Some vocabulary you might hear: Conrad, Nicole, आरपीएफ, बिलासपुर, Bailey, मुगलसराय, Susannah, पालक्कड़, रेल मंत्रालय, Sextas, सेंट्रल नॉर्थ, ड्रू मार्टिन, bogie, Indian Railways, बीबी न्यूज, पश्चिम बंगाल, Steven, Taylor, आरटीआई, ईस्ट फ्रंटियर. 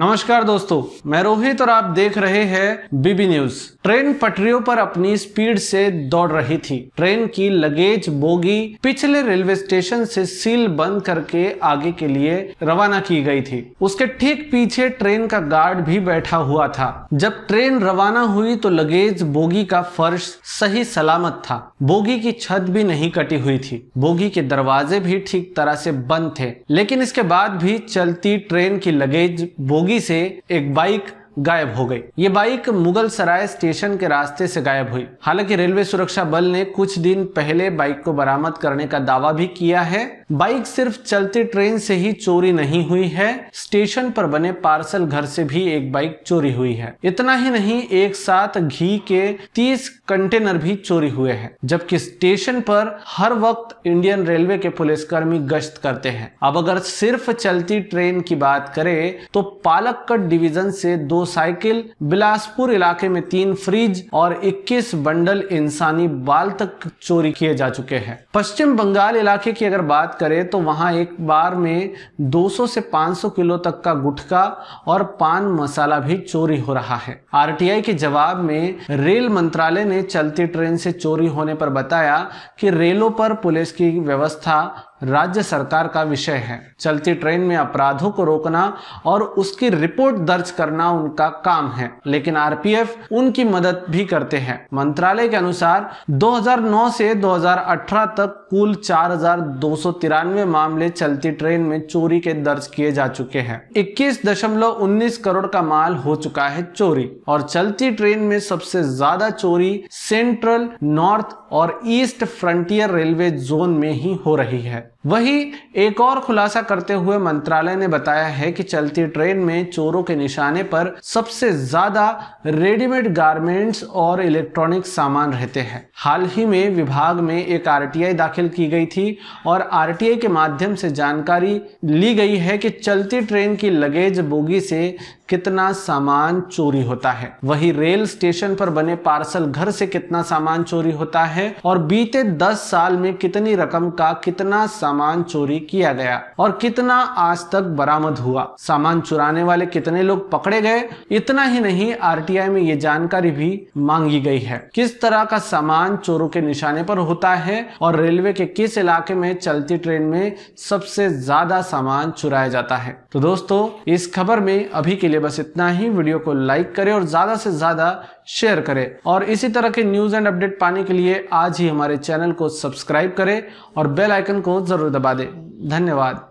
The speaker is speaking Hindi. नमस्कार दोस्तों, मैं रोहित और आप देख रहे हैं बीबी न्यूज। ट्रेन पटरियों पर अपनी स्पीड से दौड़ रही थी। ट्रेन की लगेज बोगी पिछले रेलवे स्टेशन से सील बंद करके आगे के लिए रवाना की गई थी। उसके ठीक पीछे ट्रेन का गार्ड भी बैठा हुआ था। जब ट्रेन रवाना हुई तो लगेज बोगी का फर्श सही सलामत था। बोगी की छत भी नहीं कटी हुई थी। बोगी के दरवाजे भी ठीक तरह से बंद थे। लेकिन इसके बाद भी चलती ट्रेन की लगेज बोगी से एक बाइक गायब हो गई। ये बाइक मुगलसराय स्टेशन के रास्ते से गायब हुई। हालांकि रेलवे सुरक्षा बल ने कुछ दिन पहले बाइक को बरामद करने का दावा भी किया है। बाइक सिर्फ चलती ट्रेन से ही चोरी नहीं हुई है, स्टेशन पर बने पार्सल घर से भी एक बाइक चोरी हुई है। इतना ही नहीं, एक साथ घी के 30 कंटेनर भी चोरी हुए हैं, जबकि स्टेशन पर हर वक्त इंडियन रेलवे के पुलिसकर्मी गश्त करते हैं। अब अगर सिर्फ चलती ट्रेन की बात करें तो पालक्कड़ डिवीजन से 2 साइकिल, बिलासपुर इलाके में 3 फ्रिज और 21 बंडल इंसानी बाल तक चोरी किए जा चुके हैं। पश्चिम बंगाल इलाके की अगर बात करें तो वहां एक बार में 200 से 500 किलो तक का गुटखा और पान मसाला भी चोरी हो रहा है। आरटीआई के जवाब में रेल मंत्रालय ने चलती ट्रेन से चोरी होने पर बताया कि रेलों पर पुलिस की व्यवस्था राज्य सरकार का विषय है। चलती ट्रेन में अपराधों को रोकना और उसकी रिपोर्ट दर्ज करना उनका काम है, लेकिन आरपीएफ उनकी मदद भी करते हैं। मंत्रालय के अनुसार 2009 से 2018 तक कुल 4293 मामले चलती ट्रेन में चोरी के दर्ज किए जा चुके हैं। 21.19 करोड़ का माल हो चुका है चोरी। और चलती ट्रेन में सबसे ज्यादा चोरी सेंट्रल नॉर्थ और ईस्ट फ्रंटियर रेलवे जोन में ही हो रही है। वहीं एक और खुलासा करते हुए मंत्रालय ने बताया है कि चलती ट्रेन में चोरों के निशाने पर सबसे ज्यादा रेडीमेड गारमेंट्स और इलेक्ट्रॉनिक सामान रहते हैं। हाल ही में विभाग में एक आरटीआई दाखिल की गई थी और आरटीआई के माध्यम से जानकारी ली गई है कि चलती ट्रेन की लगेज बोगी से कितना सामान चोरी होता है, वही रेल स्टेशन पर बने पार्सल घर से कितना सामान चोरी होता है और बीते 10 साल में कितनी रकम का कितना सामान चोरी किया गया और कितना आज तक बरामद हुआ, सामान चुराने वाले कितने लोग पकड़े गए। इतना ही नहीं, आरटीआई में ये जानकारी भी मांगी गई है। किस तरह का सामान चोरों के निशाने पर होता है और रेलवे के किस इलाके में चलती ट्रेन में सबसे ज्यादा सामान चुराया जाता है। तो दोस्तों, इस खबर में अभी के लिए बस इतना ही। वीडियो को लाइक करें और ज्यादा से ज्यादा शेयर करें और इसी तरह के न्यूज़ एंड अपडेट पाने के लिए आज ही हमारे चैनल को सब्सक्राइब करें और बेल आइकन को जरूर दबा दें। धन्यवाद।